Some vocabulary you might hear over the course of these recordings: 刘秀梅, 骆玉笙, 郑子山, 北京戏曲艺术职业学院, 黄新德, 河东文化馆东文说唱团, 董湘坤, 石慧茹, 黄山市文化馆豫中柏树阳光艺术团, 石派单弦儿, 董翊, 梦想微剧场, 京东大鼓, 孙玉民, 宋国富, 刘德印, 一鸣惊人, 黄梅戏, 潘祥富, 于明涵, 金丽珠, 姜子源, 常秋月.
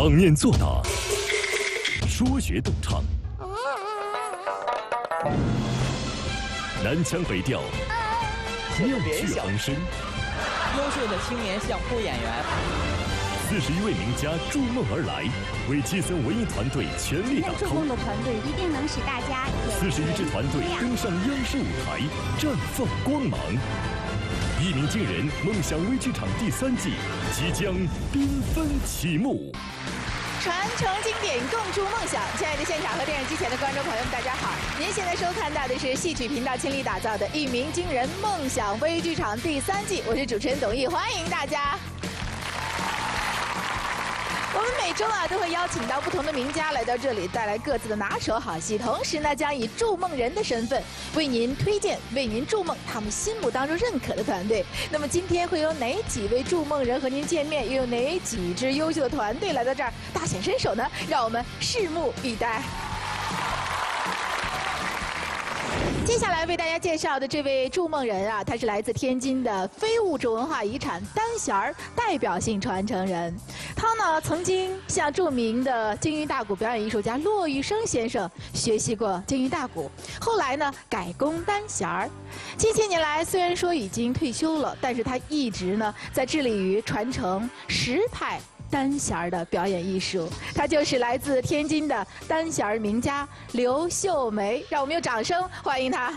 场面作答，说学逗唱，南腔北调，妙趣横生。优秀的青年相扑演员，41位名家筑梦而来，为基森文艺团队全力打 call。筑梦的团队一定能使大家41支团队登上央视舞台，绽放光芒。 一鸣惊人，梦想微剧场第3季即将缤纷启幕。传承经典，共筑梦想。亲爱的现场和电视机前的观众朋友们，大家好！您现在收看到的是戏曲频道倾力打造的《一鸣惊人，梦想微剧场第3季》，我是主持人董翊，欢迎大家。 我们每周都会邀请到不同的名家来到这里，带来各自的拿手好戏。同时呢，将以筑梦人的身份为您推荐、为您筑梦他们心目当中认可的团队。那么今天会有哪几位筑梦人和您见面？又有哪几支优秀的团队来到这儿大显身手呢？让我们拭目以待。 接下来为大家介绍的这位筑梦人他是来自天津的非物质文化遗产单弦儿代表性传承人。他呢曾经向著名的京韵大鼓表演艺术家骆玉笙先生学习过京韵大鼓，后来呢改攻单弦儿。近些年来虽然说已经退休了，但是他一直呢在致力于传承石派单弦儿的表演艺术。他就是来自天津的单弦儿名家刘秀梅，让我们用掌声欢迎他。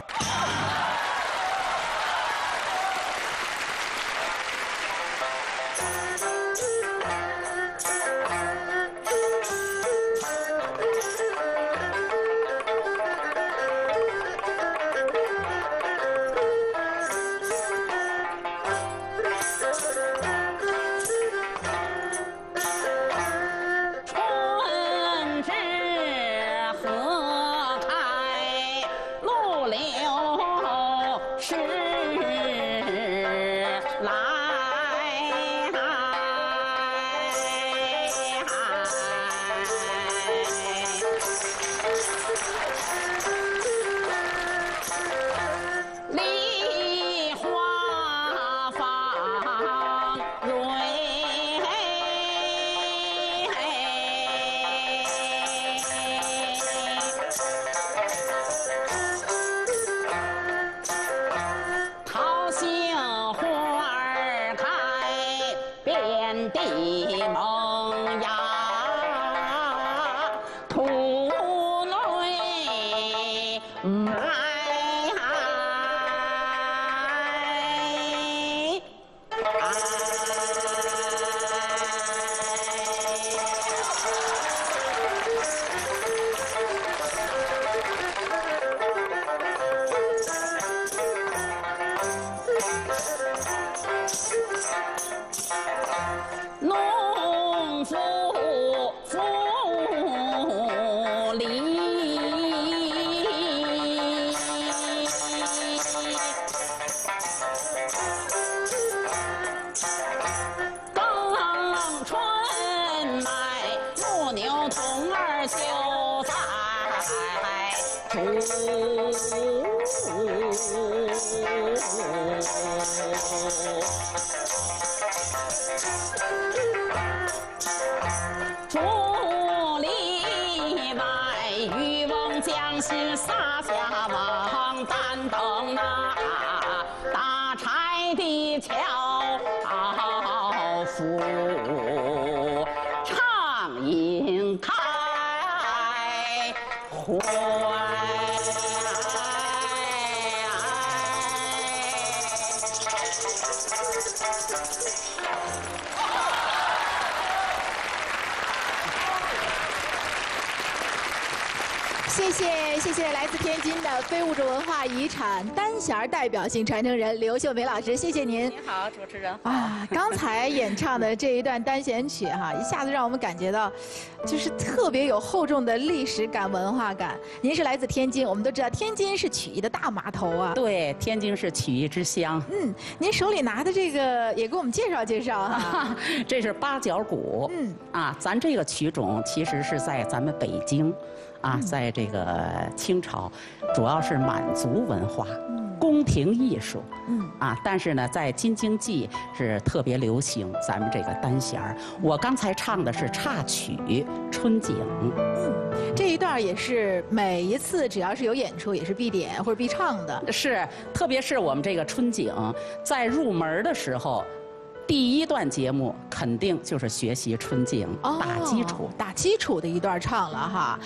谢谢来自天津的非物质文化遗产单弦儿代表性传承人刘秀梅老师，谢谢您。您好，主持人好。刚才演唱的这一段单弦曲一下子让我们感觉到，就是特别有厚重的历史感、文化感。您是来自天津，我们都知道天津是曲艺的大码头啊。对，天津是曲艺之乡。嗯，您手里拿的这个也给我们介绍介绍这是八角鼓。嗯。咱这个曲种其实是在咱们北京。在这个清朝，主要是满族文化，工宫廷艺术，但是呢，在京津冀是特别流行咱们这个单弦儿。我刚才唱的是插曲《春景》，这一段也是每一次只要是有演出也是必点或者必唱的。是，特别是我们这个《春景》在入门的时候。 第一段节目肯定就是学习春景，打基础的一段唱了哈。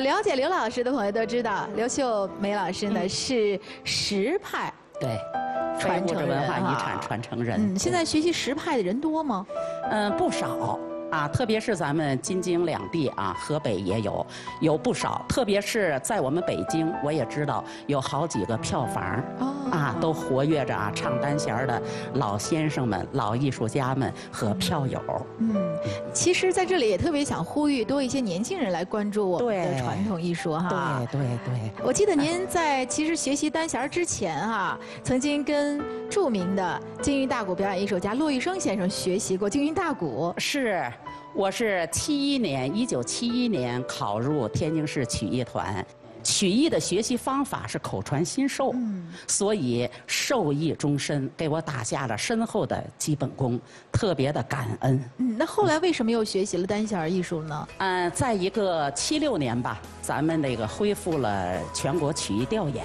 了解刘老师的朋友都知道，刘秀梅老师呢是什派对传承人，文化遗产传承人。现在学习什派的人多吗？不少。 特别是咱们京津两地河北也有不少，特别是在我们北京，我也知道有好几个票房都活跃着唱单弦的老先生们、老艺术家们和票友。其实在这里也特别想呼吁多一些年轻人来关注我们的传统艺术哈。对。我记得您在其实学习单弦之前曾经跟著名的京韵大鼓表演艺术家骆玉笙先生学习过京韵大鼓。是。 我是1971年考入天津市曲艺团，曲艺的学习方法是口传心授，所以受益终身，给我打下了深厚的基本功，特别的感恩。那后来为什么又学习了单弦艺术呢？在一个76年吧，咱们那个恢复了全国曲艺调研，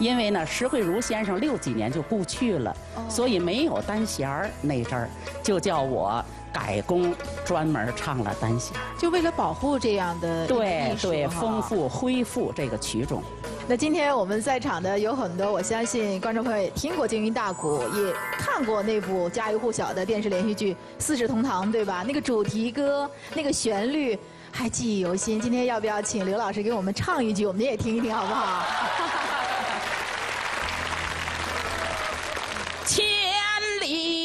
因为呢石慧茹先生60几年就故去了，所以没有单弦儿那阵儿，就叫我。 改工专门唱了单弦，就为了保护这样的对，丰富恢复这个曲种。那今天我们在场的有很多，我相信观众朋友也听过京韵大鼓，也看过那部家喻户晓的电视连续剧《四世同堂》，对吧？那个主题歌，那个旋律还记忆犹新。今天要不要请刘老师给我们唱一句，我们也听一听，好不好？千里。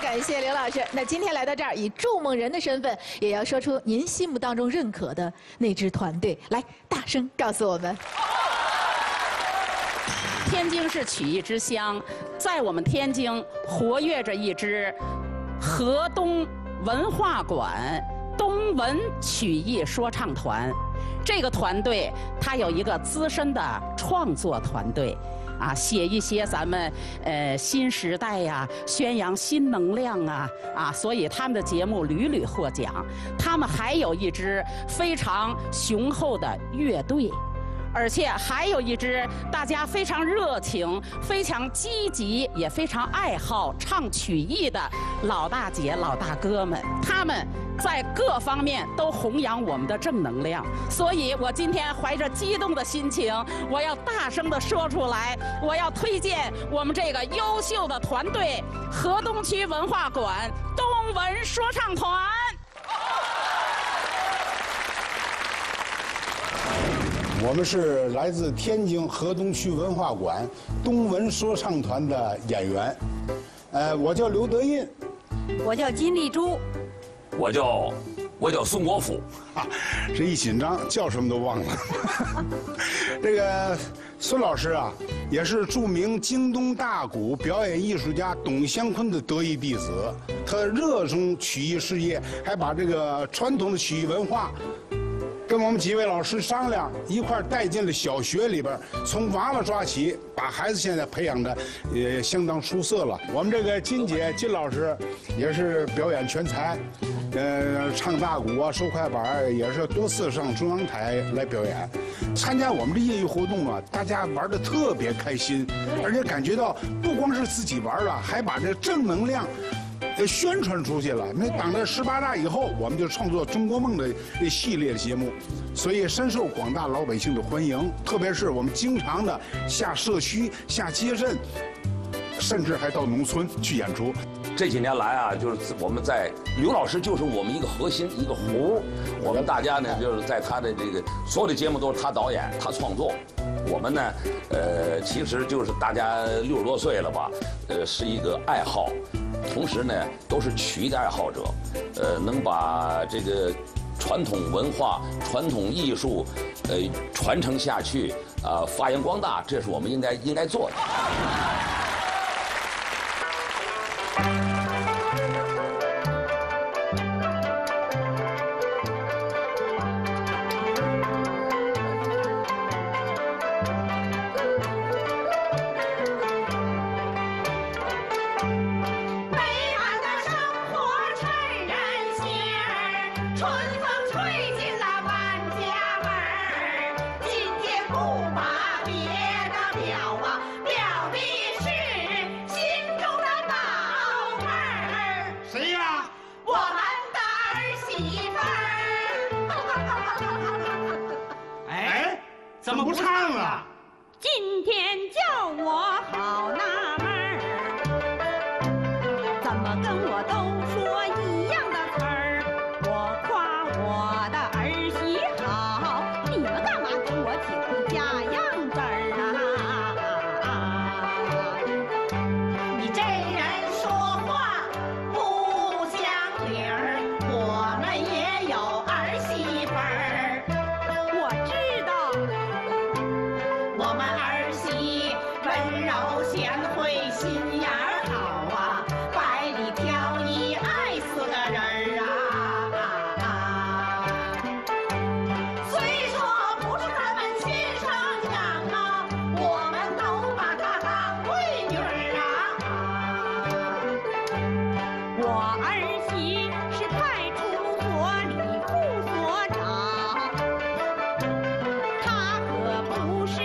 感谢刘老师。那今天来到这儿，以筑梦人的身份，也要说出您心目当中认可的那支团队。来，大声告诉我们。天津是曲艺之乡，在我们天津活跃着一支河东文化馆东文曲艺说唱团。这个团队，它有一个资深的创作团队。 写一些咱们新时代宣扬新能量所以他们的节目屡屡获奖。他们还有一支非常雄厚的乐队，而且还有一支大家非常热情、非常积极、也非常爱好唱曲艺的老大姐、老大哥们。他们在各方面都弘扬我们的正能量，所以我今天怀着激动的心情，我要大声地说出来，我要推荐我们这个优秀的团队——河东区文化馆东文说唱团。我们是来自天津河东区文化馆东文说唱团的演员，我叫刘德印，我叫金丽珠。 我叫宋国富，这一紧张叫什么都忘了。这个孙老师也是著名京东大鼓表演艺术家董湘坤的得意弟子，他热衷曲艺事业，还把这个传统的曲艺文化。 跟我们几位老师商量，一块带进了小学里边，从娃娃抓起，把孩子现在培养的也相当出色了。我们这个金老师也是表演全才，唱大鼓收快板，也是多次上中央台来表演。参加我们的业余活动大家玩的特别开心，而且感觉到不光是自己玩了，还把这正能量。 宣传出去了。那党的18大以后，我们就创作《中国梦》的一系列节目，所以深受广大老百姓的欢迎。特别是我们经常的下社区、下街镇，甚至还到农村去演出。这几年来就是我们在刘老师就是我们一个核心一个核，我们大家呢就是在他的这个所有的节目都是他导演，他创作。 我们呢，其实就是大家60多岁了吧，是一个爱好，同时呢都是曲艺的爱好者，能把这个传统文化、传统艺术，传承下去啊，发扬光大，这是我们应该做的。 怎么不唱了？今天叫我好纳闷儿，怎么跟我都说一样的词儿？我夸我的儿媳好，你们干嘛跟我起哄假样子儿啊？你这人说话不像理儿，我们也有儿媳妇儿，我知道。 我们儿媳温柔贤惠，心眼儿好啊，百里挑一，爱死个人儿啊！虽说不是咱们亲生养啊，我们都把她当闺女儿啊！我儿媳是太出所里副所长，她可不是。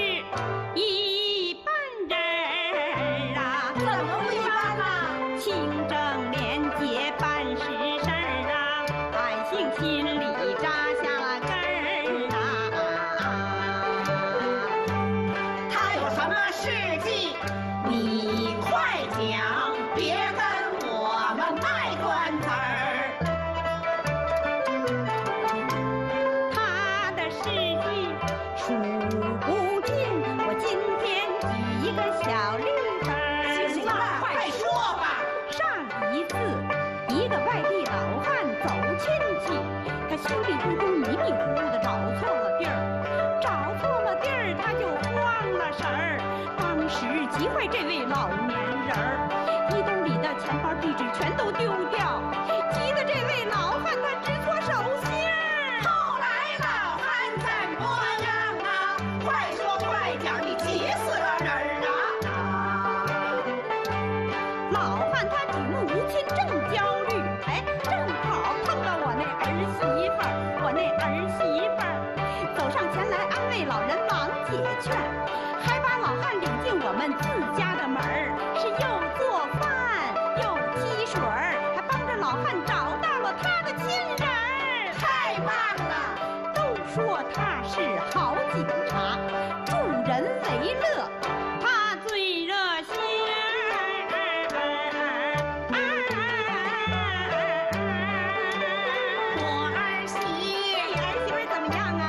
稀里糊涂、迷迷糊糊的找错了地儿，他就慌了神儿，当时急坏这位老年人儿，衣兜里的钱包、地址全都丢掉，急得这位老汉他直搓手心儿。后来老汉怎么样啊？快说快讲，你急死个人儿啊！老汉他举目无亲，正焦虑，哎，正好碰到我那儿媳。 老人忙解劝，还把老汉领进我们自家的门儿，是又做饭又沏水儿，还帮着老汉找到了他的亲人儿，太棒了！都说他是好警察，助人为乐，他最热心儿。我儿媳，你儿媳妇怎么样啊？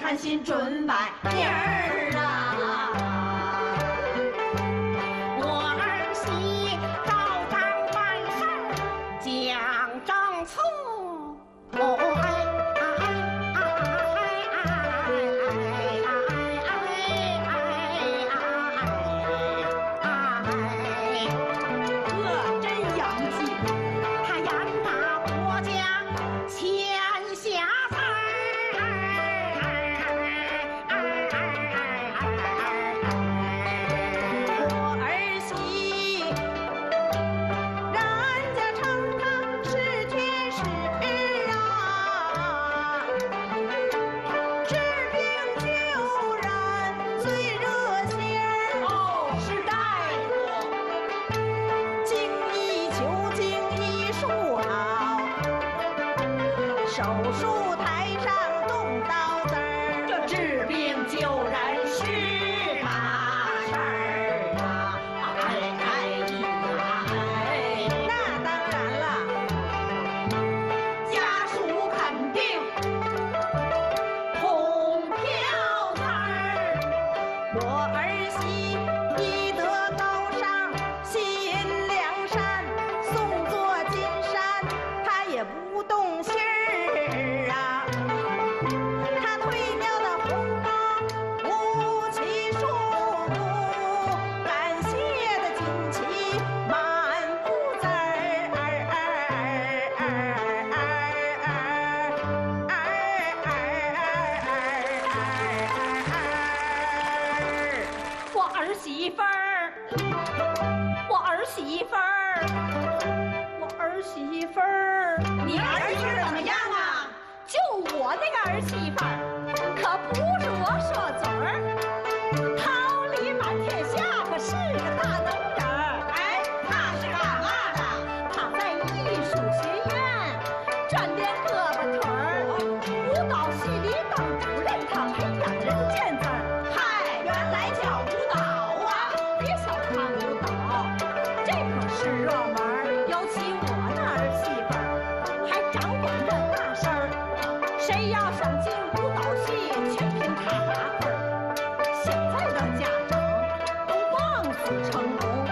贪心准摆地儿啊！我儿媳照章办事儿，讲政策。哦哎哎哎哎哎哎哎哎哎哎哎！呵，真洋气！他严打国家，天下。手术台上动刀子儿，这治病救人是大事儿啊！那当然了，家属肯定捧票子儿，我儿媳医德高尚，心良善，送作金山，她也不动心。 媳妇儿，你儿媳妇怎么样啊？就我那个儿媳妇儿，可不是我说嘴儿，桃李满天下可是个大能人儿。哎，她是干嘛的？她在艺术学院转点胳膊腿儿，舞蹈系里等主任她培养人见字儿。嗨，原来叫舞蹈啊！别小看舞蹈，这可是热门。 谁要想进舞蹈系，全凭他打分儿。现在的家长都望子成龙，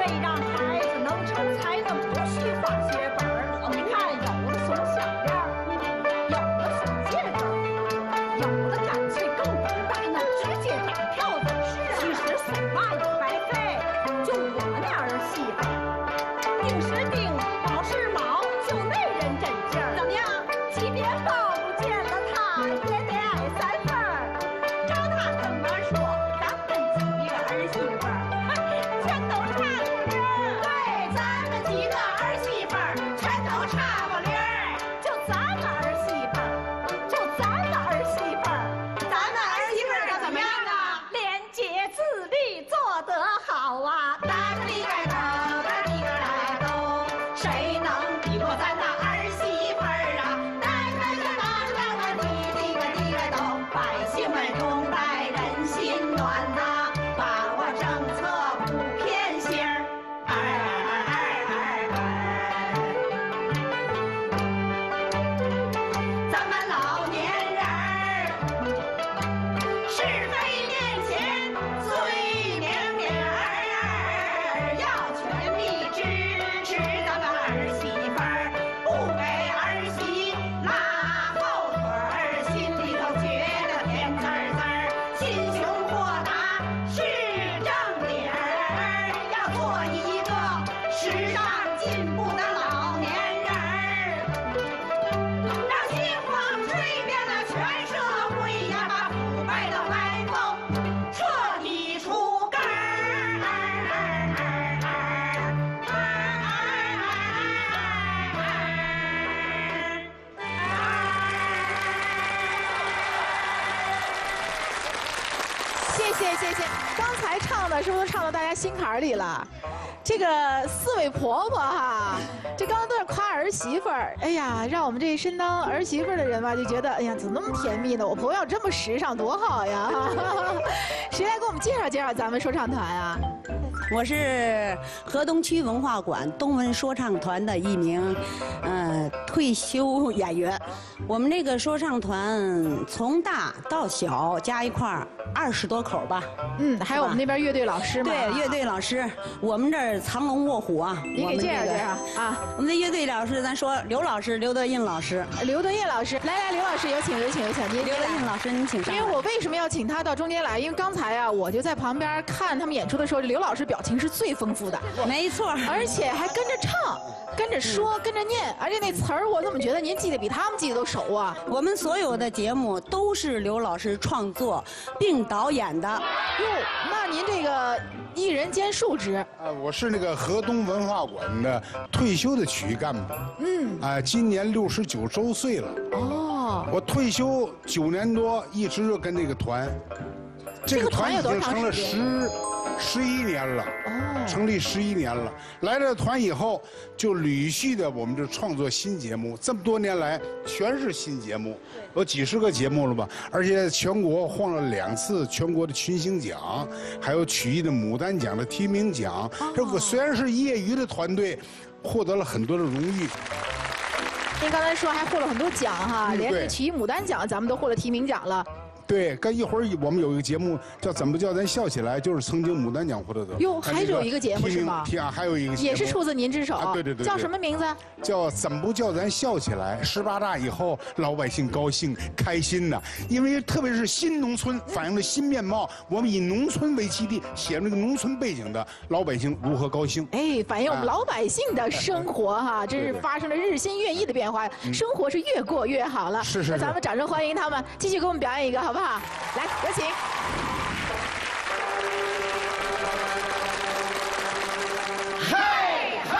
为让孩子能成才能，不需放血本儿。你看，有的怂小样儿，有的怂戒指儿，有的干脆更胆大呢，直接打票子。其实损骂也白费。就我那儿媳妇，定时定，卯时卯，就那人这劲儿，怎么样？级别高。 谢谢，刚才唱的是不是唱到大家心坎里了？这个四位婆婆哈，这刚刚都是夸儿媳妇儿，哎呀，让我们这身当儿媳妇儿的人吧，就觉得哎呀，怎么那么甜蜜呢？我婆婆要这么时尚多好呀！谁来给我们介绍介绍咱们说唱团啊？我是河东区文化馆东文说唱团的一名退休演员。我们这个说唱团从大到小加一块儿20多口吧。嗯，还有我们那边乐队老师嘛。对，乐队老师，我们这儿藏龙卧虎啊。你给介绍介绍啊！我们的乐队老师，咱说刘老师，刘德印老师。刘德印老师，来，刘老师有请有请有请您。刘德印老师，您请上。因为我为什么要请他到中间来？因为刚才啊，我就在旁边看他们演出的时候，刘老师表情是最丰富的。没错，而且还跟着唱。 跟着说，跟着念，而且那词儿我怎么觉得您记得比他们记得都熟啊？我们所有的节目都是刘老师创作并导演的。哟，那您这个一人兼数职？我是那个河东文化馆的退休的曲艺干部。嗯。今年69周岁了。哦。我退休9年多，一直就跟那个团。这个团已经成了十。11年了，哦，成立11年了。来了团以后，就屡续的我们就创作新节目，这么多年来全是新节目，有几十个节目了吧？而且全国晃了2次全国的群星奖，还有曲艺的牡丹奖的提名奖。这个虽然是业余的团队，获得了很多的荣誉。 您刚才说还获了很多奖哈，连这曲艺牡丹奖咱们都获了提名奖了。对，跟一会儿我们有一个节目叫怎么叫咱笑起来，就是曾经牡丹奖获得者。哟，还有一个节目是吗？还有一个也是出自您之手。对对对。叫什么名字？叫怎么叫咱笑起来？18大以后，老百姓高兴开心呐，因为特别是新农村反映了新面貌，我们以农村为基地，写那个农村背景的老百姓如何高兴。哎，反映我们老百姓的生活哈，真是发生了日新月异的变化。 生活是越过越好了，是是。那咱们掌声欢迎他们，继续给我们表演一个，好不好？来，有请。嘿嘿。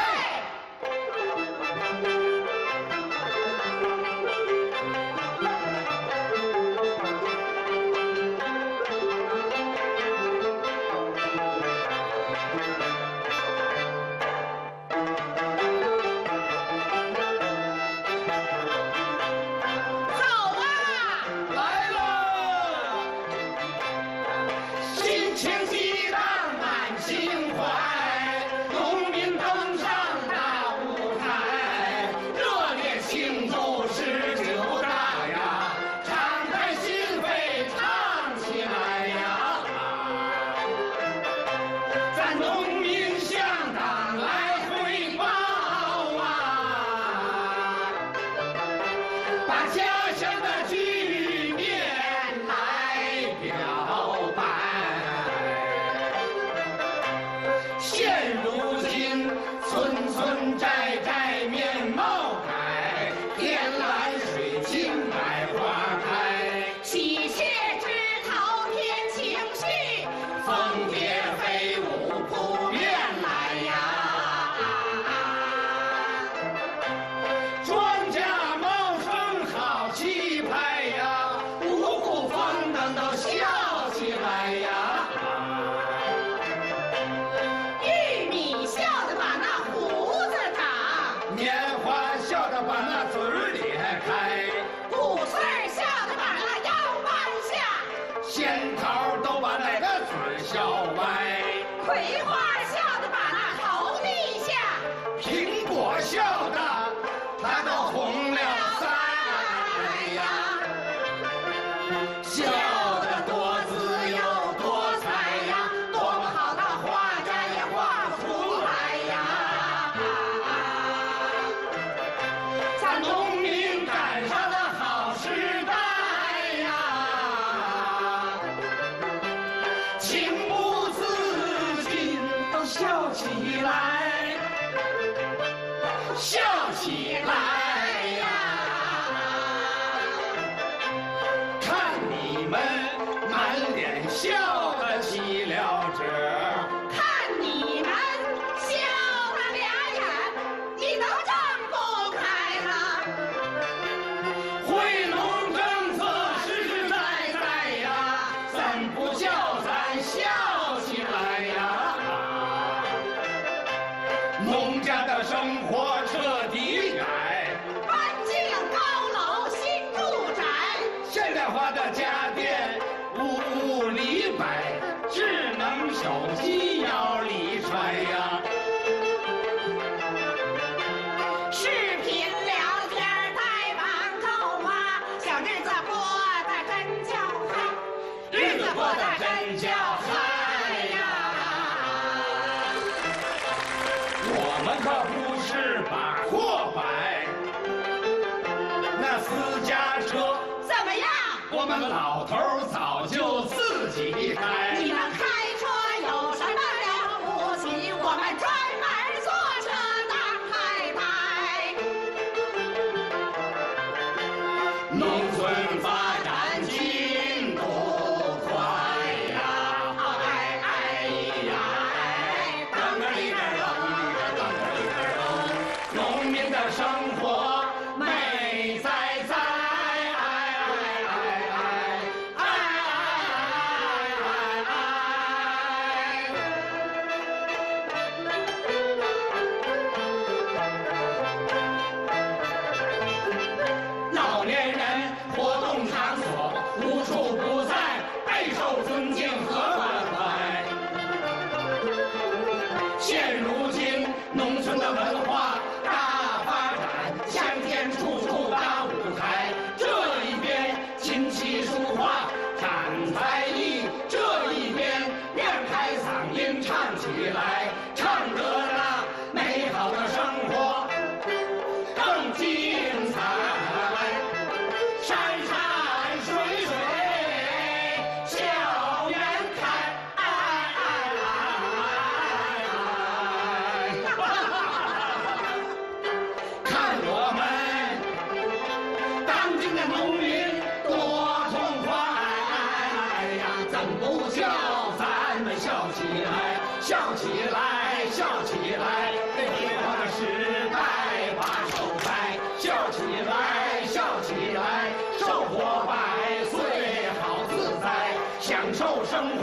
笑，咱们笑起来，笑起来，笑起来，为辉煌的时代把手拍，笑起来，笑起来，生活百岁好自在，享受生活，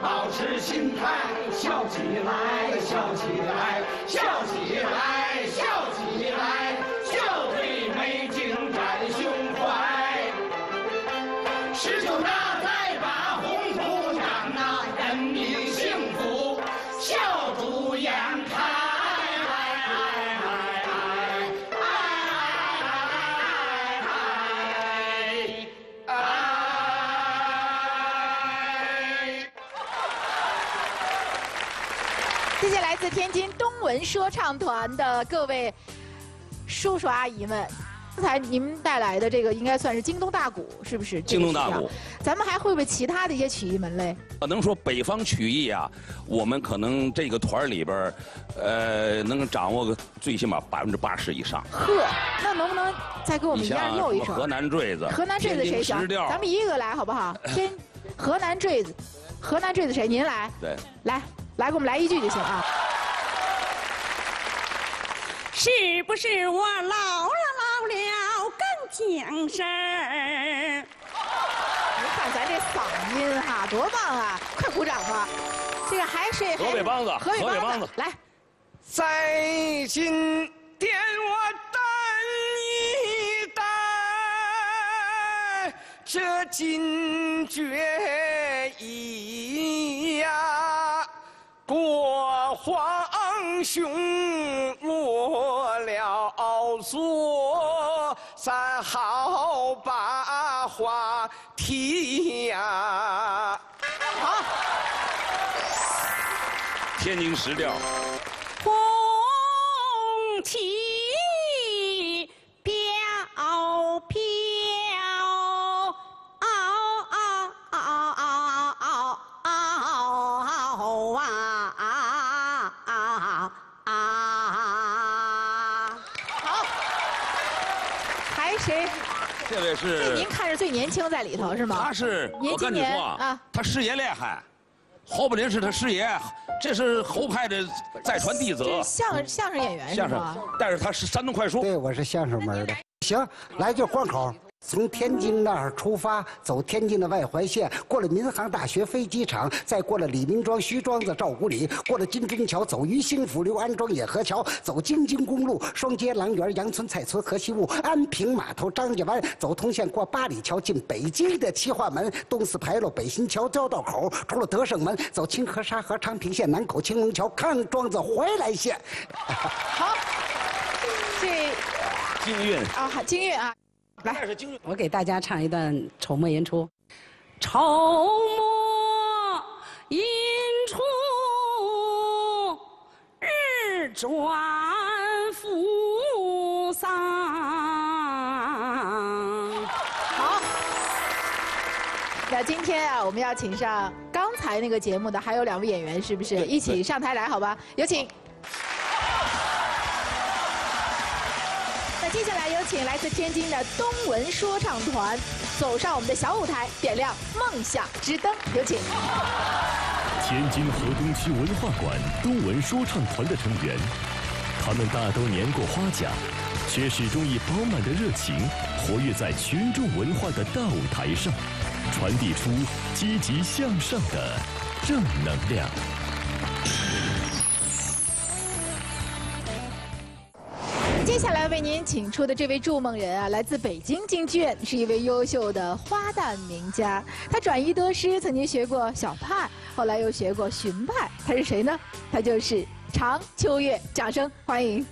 保持心态，笑起来，笑起来，笑起来，笑起来，笑对美景展胸怀，十九大。 谢谢来自天津东文说唱团的各位叔叔阿姨们，刚才您带来的这个应该算是京东大鼓，是不是？京东大鼓，咱们还会不会其他的一些曲艺门类？能说北方曲艺啊，我们可能这个团里边，能掌握个最起码80%以上。呵，那能不能再给我们一样又一首？河南坠子，河南坠子谁行？咱们一个来好不好？先河南坠子，河南坠子谁？您来，对，来。 来，给我们来一句就行啊！是不是我老了更精神儿？你看咱这嗓音哈、啊，多棒啊！快鼓掌吧！这个还是河北梆子，河北梆子来。在今天我等一等，这金决议呀。 国皇兄落了座，咱好把话提呀。好，天津十调。红旗飘飘。 这位是，您看着最年轻在里头是吗？他是，我跟你说啊，他师爷厉害，侯宝林是他师爷，这是侯派的再传弟子。相声演员是吧？但是他是山东快书。对，我是相声门的。行，来句豁口，从天津那儿出发，走天津的外环线，过了民航大学飞机场，再过了李民庄、徐庄子、赵古里，过了金钟桥，走于兴府、刘安庄、野河桥，走京津公路、双街、郎园、杨村、蔡村、河西路、安平码头、张家湾，走通县，过八里桥，进北京的七化门、东四牌楼、北新桥交道口，出了德胜门，走清河、沙河、昌平县、南口、青龙桥、康庄子、怀来县。好，这京韵啊，京韵啊。 来，我给大家唱一段《丑末寅初》。丑末寅初，日转扶桑。好，那今天啊，我们要请上刚才那个节目的还有两位演员，是不是一起上台来？好吧，有请。 接下来有请来自天津的东文说唱团走上我们的小舞台，点亮梦想之灯。有请天津河东区文化馆东文说唱团的成员，他们大都年过花甲，却始终以饱满的热情活跃在群众文化的大舞台上，传递出积极向上的正能量。 接下来为您请出的这位筑梦人啊，来自北京京剧院，是一位优秀的花旦名家。他转移得失，曾经学过小派，后来又学过荀派。他是谁呢？他就是常秋月。掌声欢迎！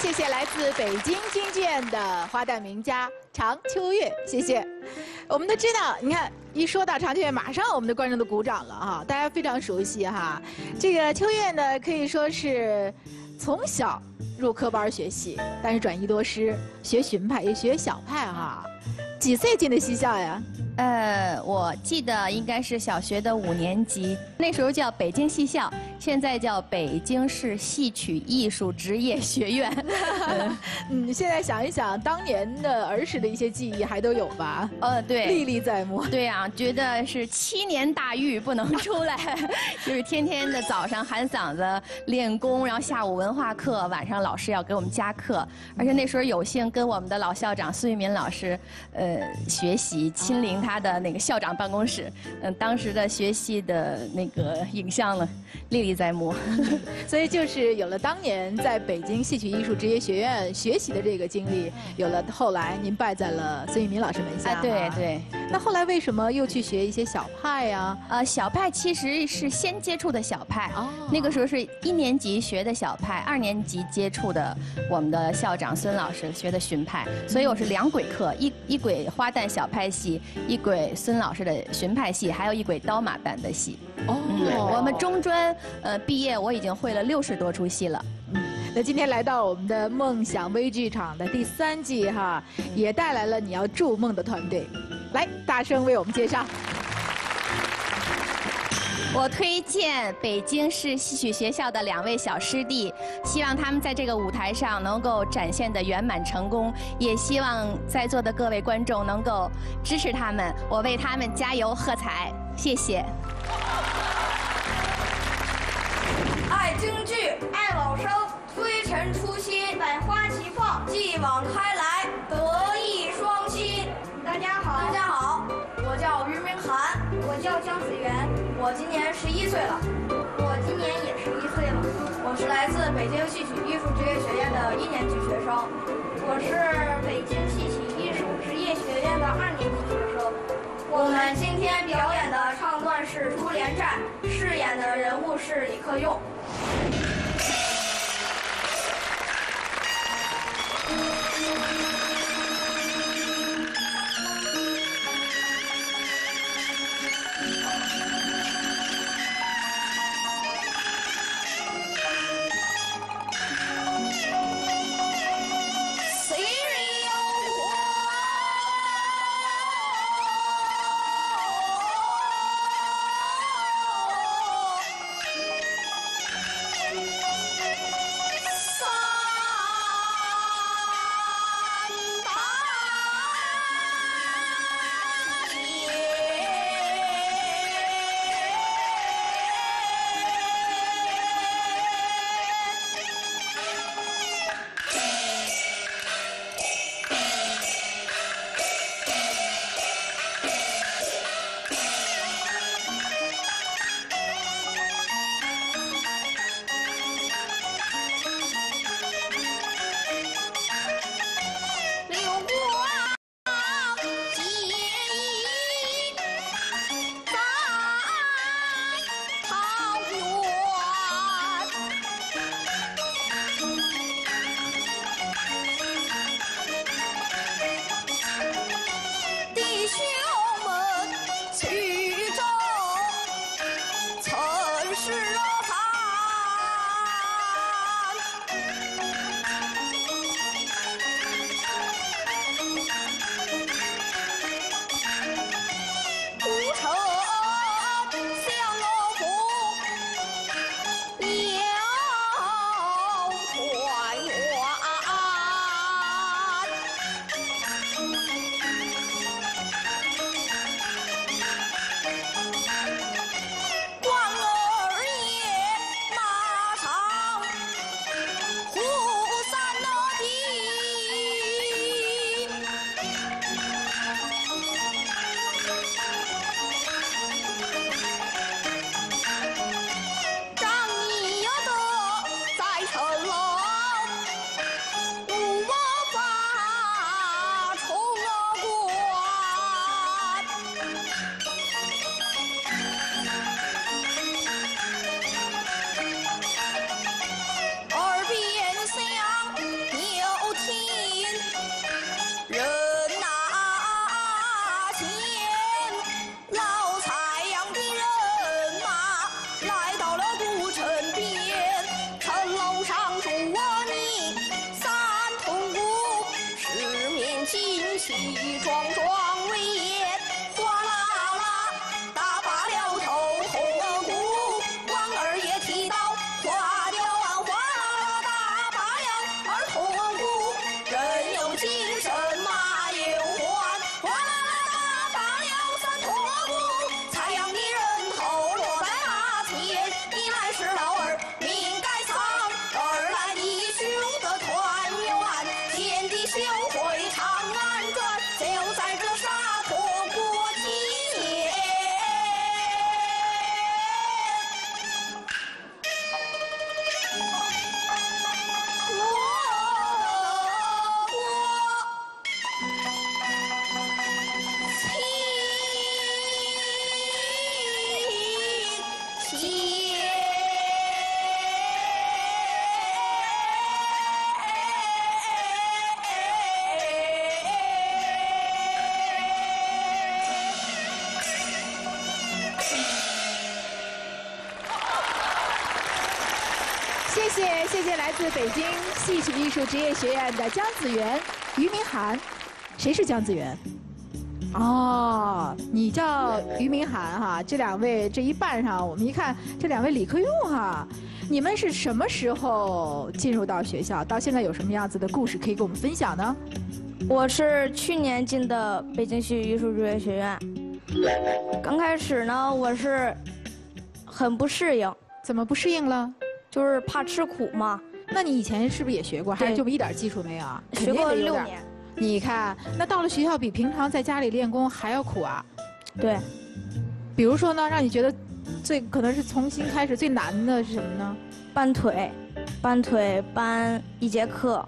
谢谢来自北京京剧院的花旦名家常秋月，谢谢。我们都知道，你看一说到常秋月，马上我们的观众都鼓掌了啊，大家非常熟悉哈。这个秋月呢，可以说是从小入科班学戏，但是转移多师，学荀派也学小派哈。几岁进的戏校呀？我记得应该是小学的5年级，那时候叫北京戏校。 现在叫北京市戏曲艺术职业学院。现在想一想，当年的儿时的一些记忆还都有吧？对，历历在目。对呀、啊，觉得是7年大狱不能出来，就是天天的早上喊嗓子练功，然后下午文化课，晚上老师要给我们加课。而且那时候有幸跟我们的老校长孙玉民老师，学习，亲临他的那个校长办公室，当时的学习的那个影像呢，历历。 在目，所以就是有了当年在北京戏曲艺术职业学院学习的这个经历，有了后来您拜在了孙玉民老师门下。对对。那后来为什么又去学一些小派呀？小派其实是先接触的小派，那个时候是1年级学的小派，2年级接触的我们的校长孙老师学的荀派，所以我是2轨课，一轨花旦小派戏，1轨孙老师的荀派戏，还有1轨刀马旦的戏。哦，我们中专。 毕业我已经会了60多出戏了。那今天来到我们的梦想微剧场的第3季哈，也带来了你要筑梦的团队，来大声为我们介绍。我推荐北京市戏曲学校的2位小师弟，希望他们在这个舞台上能够展现的圆满成功，也希望在座的各位观众能够支持他们，我为他们加油喝彩，谢谢。爱京剧，爱老生，推陈出新，百花齐放，继往开来，德艺双馨。大家好，大家好，我叫于明涵，我叫姜子源。 我今年11岁了，我今年也11岁了。我是来自北京戏曲艺术职业学院的1年级学生，我是北京戏曲艺术职业学院的2年级学生。我们今天表演的唱段是《珠帘寨》，饰演的人物是李克用。 谢谢来自北京戏曲艺术职业学院的姜子源、于明涵。谁是姜子源？哦，你叫俞明涵哈，这两位这一半上，我们一看这两位理科用哈，你们是什么时候进入到学校？到现在有什么样子的故事可以跟我们分享呢？我是去年进的北京戏剧艺术职业学院，刚开始呢，我是很不适应。怎么不适应了？就是怕吃苦嘛。那你以前是不是也学过？还是就一点基础没有？学过6年。你看，那到了学校比平常在家里练功还要苦啊。对。比如说呢，让你觉得最可能是重新开始最难的是什么呢？搬腿，搬一节课，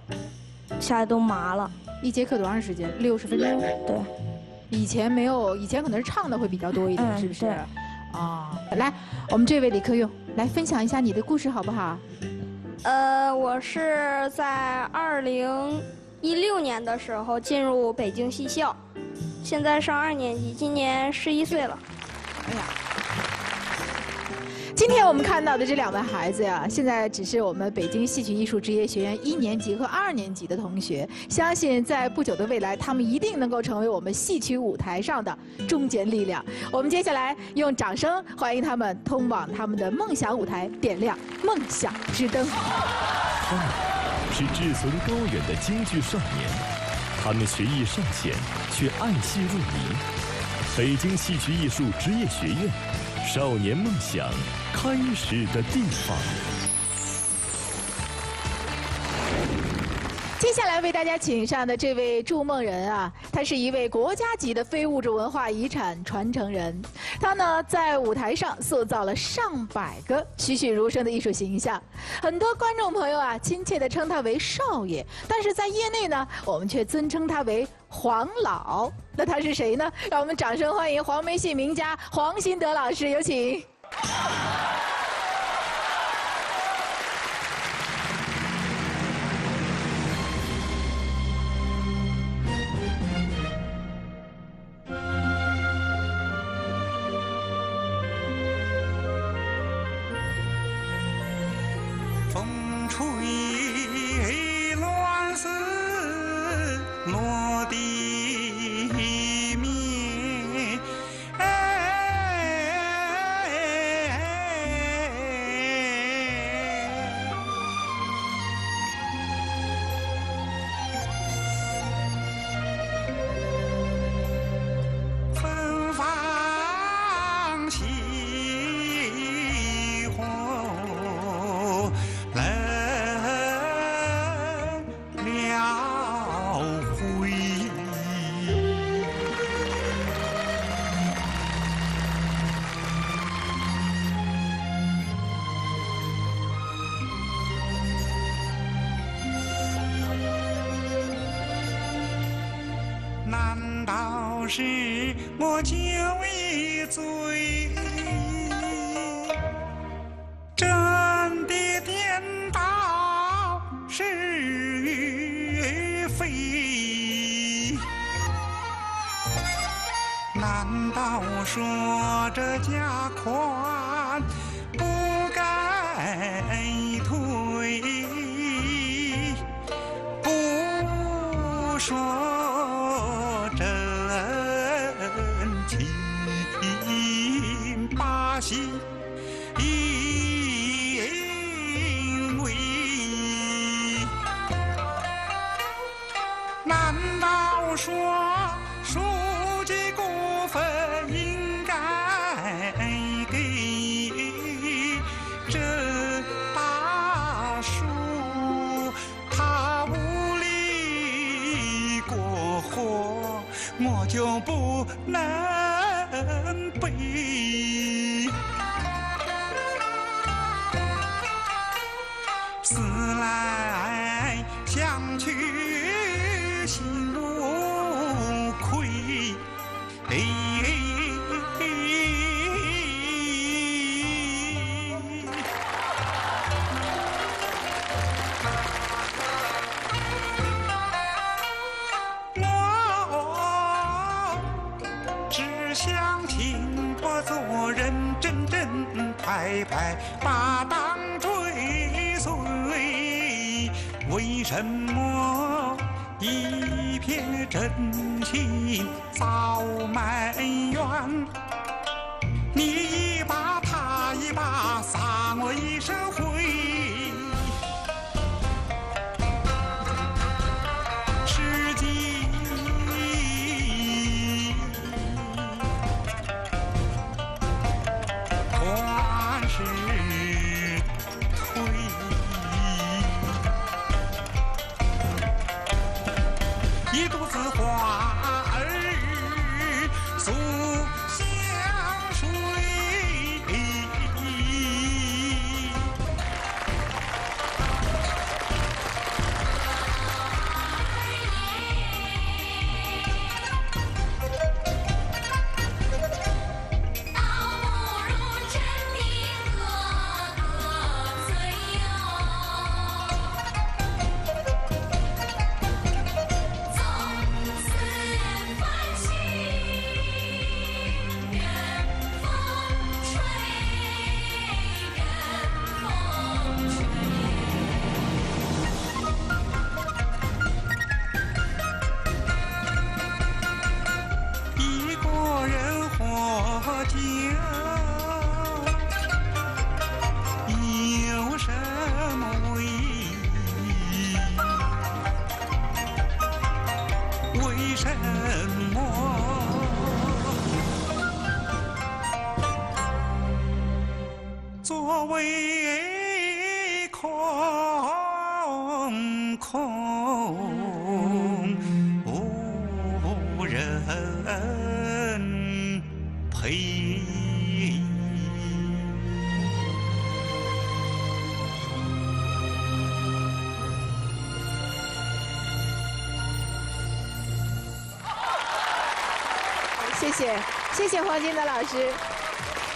下来都麻了。一节课多长时间？60分钟。对。以前没有，以前可能是唱的会比较多一点，是不是？啊，来，我们这位李克用来分享一下你的故事好不好？我是在2016年的时候进入北京戏校，现在上2年级，今年11岁了。哎呀，今天我们看到的这两位孩子呀，现在只是我们北京戏曲艺术职业学院1年级和2年级的同学，相信在不久的未来，他们一定能够成为我们戏曲舞台上的中坚力量。我们接下来用掌声欢迎他们，通往他们的梦想舞台，点亮梦想之灯。他们是志存高远的京剧少年，他们学艺尚浅，却爱戏入迷。北京戏曲艺术职业学院。少年梦想开始的地方。接下来为大家请上的这位筑梦人啊，他是一位国家级的非物质文化遗产传承人。他呢，在舞台上塑造了上百个栩栩如生的艺术形象，很多观众朋友啊，亲切地称他为少爷，但是在业内呢，我们却尊称他为黄老。那他是谁呢？让我们掌声欢迎黄梅戏名家黄新德老师，有请。是我酒一醉，真的颠倒是非。难道说这家款不该退？不说。一片真情早埋怨，你一把他一把撒我一身灰，是己还是推？ 一肚子话儿诉相随，道不如真名何个最有？ 有什么意义？为什么作为空空无人陪？ 谢谢黄金德老师，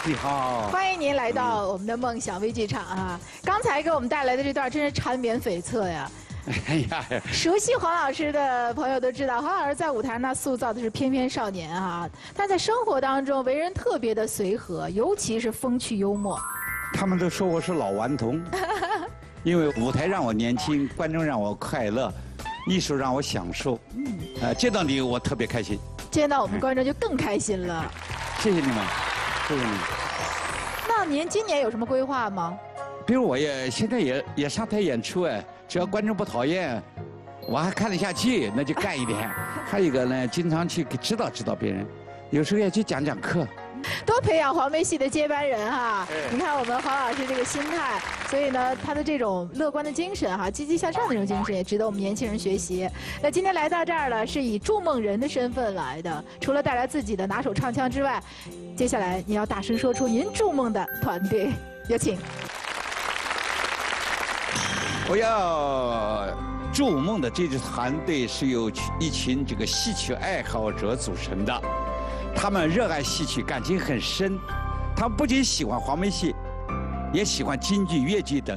你好，欢迎您来到我们的梦想微剧场啊！刚才给我们带来的这段真是缠绵悱恻呀。哎呀，熟悉黄老师的朋友都知道，黄老师在舞台上塑造的是翩翩少年啊，但在生活当中为人特别的随和，尤其是风趣幽默。他们都说我是老顽童，因为舞台让我年轻，观众让我快乐，艺术让我享受。见到你我特别开心。 见到我们观众就更开心了，谢谢你们，谢谢你们。那您今年有什么规划吗？比如我也现在也上台演出哎，只要观众不讨厌，我还看得下去，那就干一点。还有一个呢，经常去指导别人，有时候也去讲讲课。 多培养黄梅戏的接班人哈！你看我们黄老师这个心态，所以呢，他的这种乐观的精神哈，积极向上的这种精神也值得我们年轻人学习。那今天来到这儿了，是以筑梦人的身份来的，除了带来自己的拿手唱腔之外，接下来你要大声说出您筑梦的团队，有请。我要筑梦的这支团队是由一群这个戏曲爱好者组成的。 他们热爱戏曲，感情很深。他们不仅喜欢黄梅戏，也喜欢京剧、越剧等。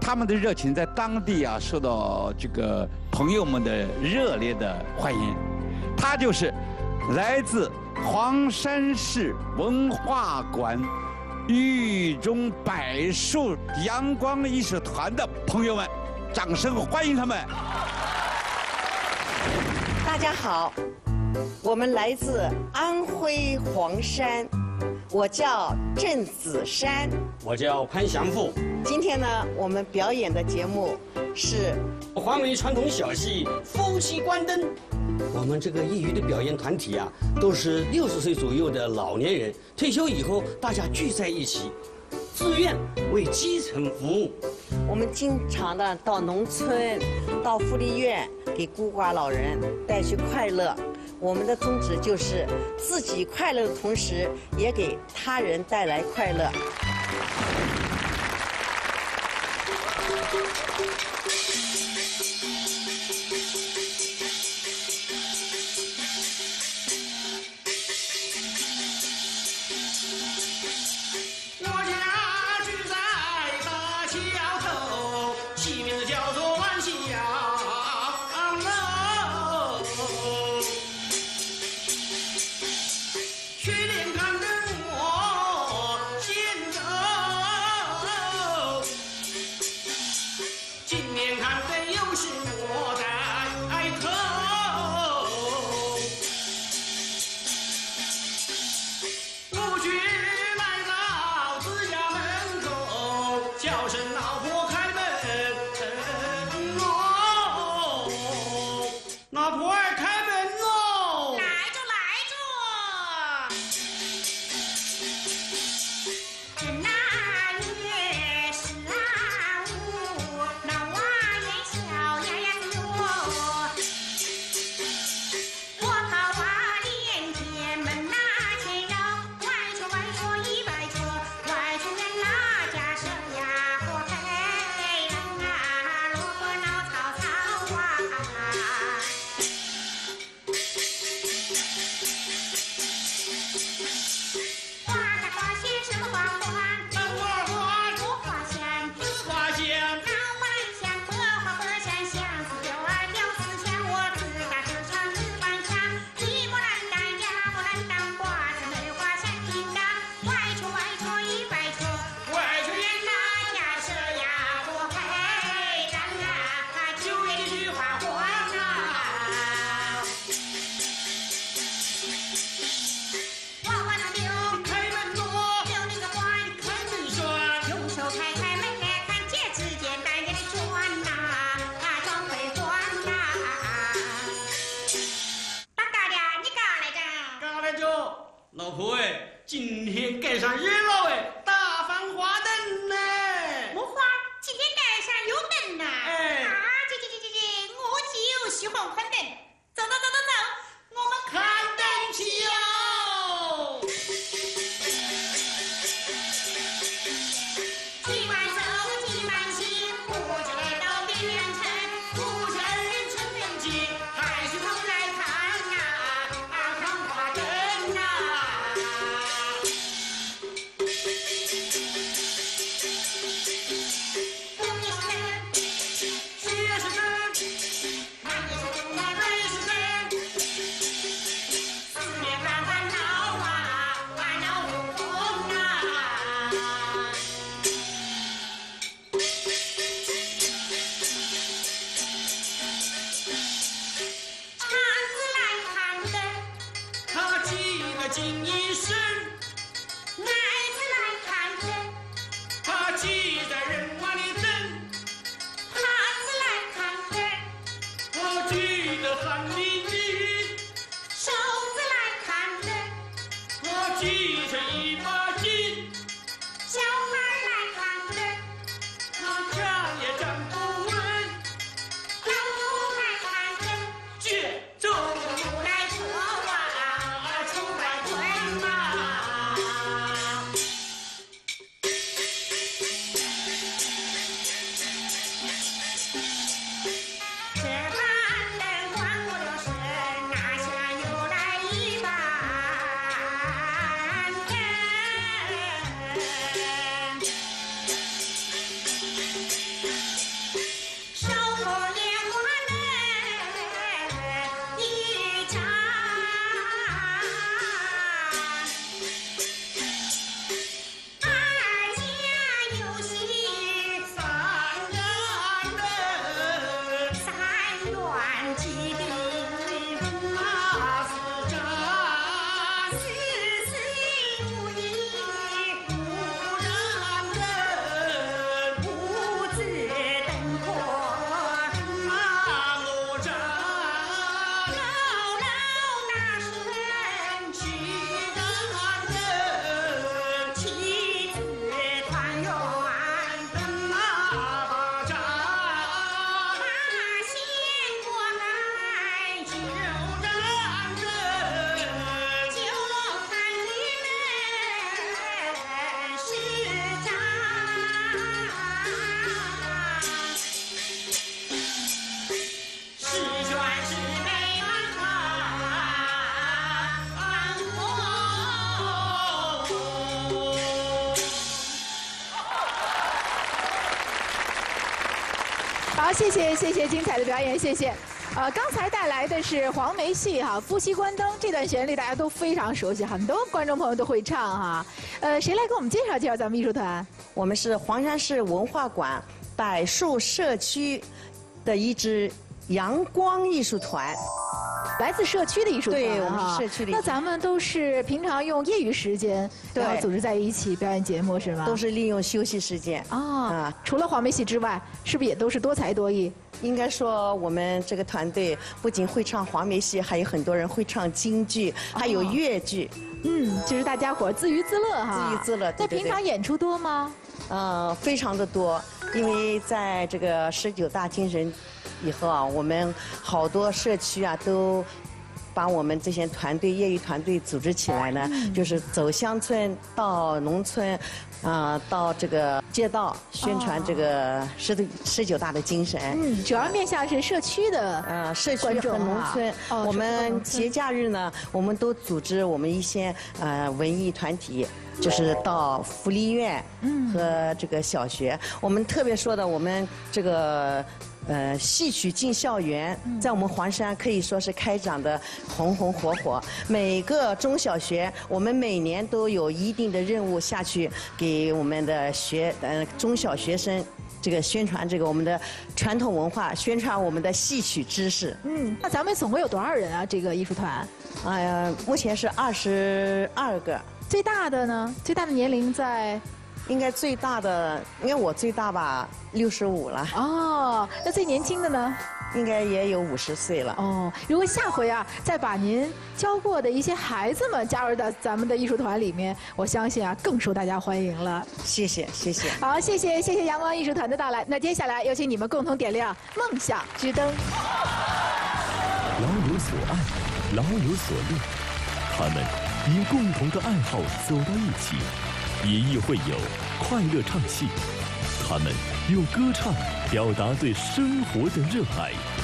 他们的热情在当地啊，受到这个朋友们的热烈的欢迎。他就是来自黄山市文化馆豫中柏树阳光艺术团的朋友们，掌声欢迎他们！大家好。 我们来自安徽黄山，我叫郑子山，我叫潘祥富。今天呢，我们表演的节目是黄梅传统小戏《夫妻关灯》。我们这个业余的表演团体啊，都是60岁左右的老年人，退休以后大家聚在一起，自愿为基层服务。我们经常的到农村、到福利院给孤寡老人带去快乐。 我们的宗旨就是自己快乐的同时，也给他人带来快乐。我家住在大桥头，戏名叫做万喜呀。 今年看的又是我的爱客。叫声老婆开门哦，老婆儿开门哦，来着来着。那月十五，老娃言小呀呀我，我好啊连铁门呐前绕，外出外出一百车，外出人那家生呀活黑人啊，萝卜老草草啊。花开花谢什么花花？那花花多花香，多花香。老万香，薄花薄香，香似柳儿柳似香，我自打自唱自伴唱，一不难当呀不难当，挂着梅花香叮当，外出外出一百出，外出人那家舍呀我嘿当啊，就为这句话活啊。娃娃那丢，开门多，丢那个关，开门栓，用手开开门来看，戒指简单给你穿呐，装回关呐。大大的，你干来着？干来着，老婆哎，今天赶上热闹哎，大放花灯呢。木花，今天赶上有灯呐。哎啊，这，我就喜欢看灯。走走走走走，我们看灯去哟。今晚走，今晚行，不知来到别人城，不知恩人成人情，还是都来看呐，看花灯呐。冬夜是灯，雪是灯，寒夜是灯，来北是灯，四面八方闹啊，闹龙宫啊。汉子来看灯，他记得今一生，男子来看灯，他记得人往里灯，汉子来看灯，他记得喊你女，手子来看灯，他记得一把金，小孩来看灯，他站也站不稳，老母来看灯，这中午来婆啊，出来滚啊！这汉灯光顾了神，拿下又来一把灯。手摸莲花灯一盏，二家有喜三元灯，三元几锭那是真。四四五一五人灯，五子登科，那我真姥姥大顺去人灯，妻子团圆灯那把盏，八仙过海九人灯。九龙看鱼灯十盏，十全十美满堂我。好，谢谢精彩的表演，谢谢。刚才带来的是黄梅戏哈，夫妻关灯这段旋律大家都非常熟悉，很多观众朋友都会唱哈、谁来给我们介绍介绍咱们艺术团？我们是黄山市文化馆柏树社区的一支阳光艺术团。来自社区的艺术团对，我们是社区的。那咱们都是平常用业余时间，然后组织在一起表演节目是吗？都是利用休息时间啊。除了黄梅戏之外，是不是也都是多才多艺？应该说，我们这个团队不仅会唱黄梅戏，还有很多人会唱京剧，还有越剧。嗯，就是大家伙自娱自乐哈。自娱自乐。那平常演出多吗？非常的多，因为在这个19大精神。 以后啊，我们好多社区啊，都把我们这些团队、业余团队组织起来呢，就是走乡村到农村，到这个街道宣传这个19大的精神。嗯，主要面向是社区的社区和农村。我们节假日呢，我们都组织我们一些文艺团体。 就是到福利院和这个小学，我们特别说的，我们这个戏曲进校园，在我们黄山可以说是开展的红红火火。每个中小学，我们每年都有一定的任务下去给我们的中小学生。 这个宣传这个我们的传统文化，宣传我们的戏曲知识。嗯，那咱们总共有多少人啊？这个艺术团？哎呀，目前是22个。最大的呢？最大的年龄在？应该最大的，应该我最大吧，65了。哦，那最年轻的呢？ 应该也有50岁了哦。如果下回啊，再把您教过的一些孩子们加入到咱们的艺术团里面，我相信啊，更受大家欢迎了。谢谢，谢谢。好，谢谢阳光艺术团的到来。那接下来有请你们共同点亮梦想之灯。老有所爱，老有所乐，他们因共同的爱好走到一起，以艺会友，快乐唱戏。 他们用歌唱表达对生活的热爱。